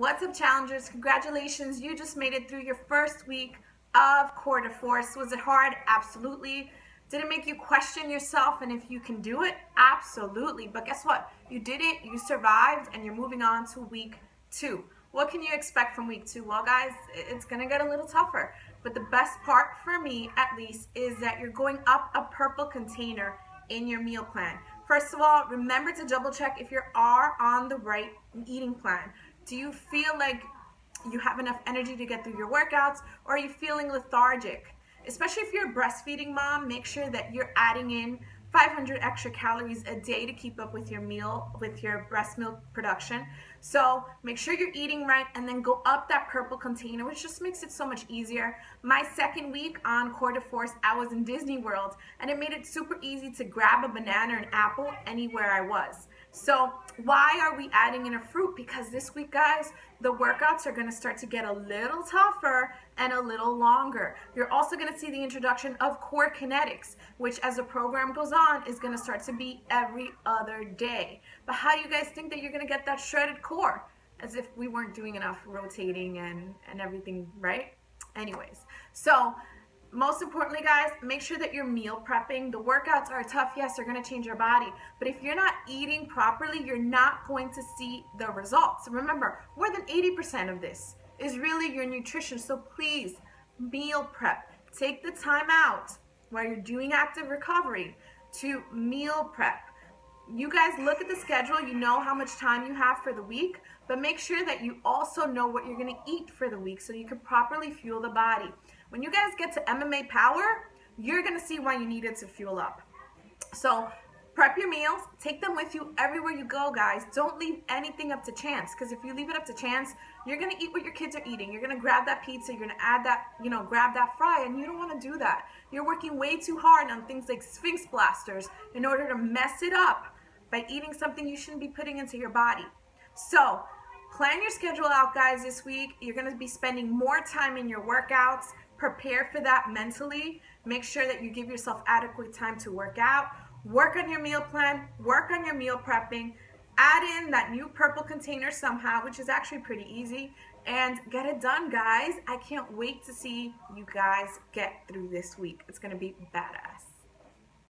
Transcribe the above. What's up, challengers? Congratulations, you just made it through your first week of Core de Force. Was it hard? Absolutely. Did it make you question yourself and if you can do it? Absolutely. But guess what? You did it, you survived, and you're moving on to week two. What can you expect from week two? Well, guys, it's going to get a little tougher. But the best part, for me at least, is that you're going up a purple container in your meal plan. First of all, remember to double check if you are on the right eating plan. Do you feel like you have enough energy to get through your workouts, or are you feeling lethargic? Especially if you're a breastfeeding mom, make sure that you're adding in 500 extra calories a day to keep up with your meal, with your breast milk production. So make sure you're eating right, and then go up that purple container, which just makes it so much easier. My second week on Core de Force, I was in Disney World, and it made it super easy to grab a banana or an apple anywhere I was. So why are we adding in a fruit? Because this week, guys, the workouts are going to start to get a little tougher and a little longer. You're also going to see the introduction of core kinetics, which as the program goes on is going to start to be every other day. But how do you guys think that you're going to get that shredded core? As if we weren't doing enough rotating and everything, right? Anyways, so most importantly, guys, make sure that you're meal prepping. The workouts are tough, yes, they're going to change your body, but if you're not eating properly, you're not going to see the results. Remember, more than 80% of this is really your nutrition, so please, meal prep. Take the time out while you're doing active recovery to meal prep. You guys look at the schedule, you know how much time you have for the week, but make sure that you also know what you're going to eat for the week so you can properly fuel the body. When you guys get to MMA power, you're going to see why you needed to fuel up. So prep your meals, take them with you everywhere you go, guys. Don't leave anything up to chance, because if you leave it up to chance, you're going to eat what your kids are eating. You're going to grab that pizza, you're going to add that, you know, grab that fry, and you don't want to do that. You're working way too hard on things like Sphinx Blasters in order to mess it up by eating something you shouldn't be putting into your body. So plan your schedule out, guys, this week. You're going to be spending more time in your workouts. Prepare for that mentally. Make sure that you give yourself adequate time to work out. Work on your meal plan. Work on your meal prepping. Add in that new purple container somehow, which is actually pretty easy. And get it done, guys. I can't wait to see you guys get through this week. It's going to be badass.